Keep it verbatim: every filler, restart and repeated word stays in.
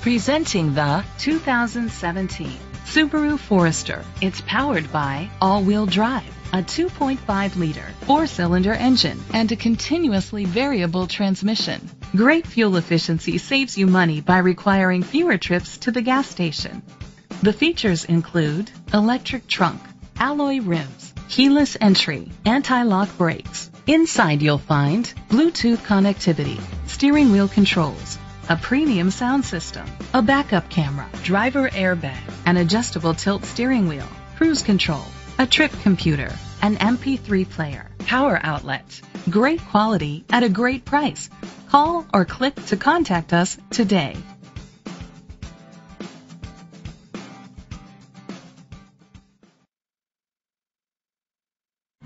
Presenting the two thousand seventeen Subaru Forester. It's powered by all-wheel drive, a two point five liter four-cylinder engine, and a continuously variable transmission. Great fuel efficiency saves you money by requiring fewer trips to the gas station. The features include electric trunk, alloy rims, keyless entry, anti-lock brakes. Inside you'll find Bluetooth connectivity, steering wheel controls, a premium sound system, a backup camera, driver airbag, an adjustable tilt steering wheel, cruise control, a trip computer, an M P three player, power outlet. Great quality at a great price. Call or click to contact us today.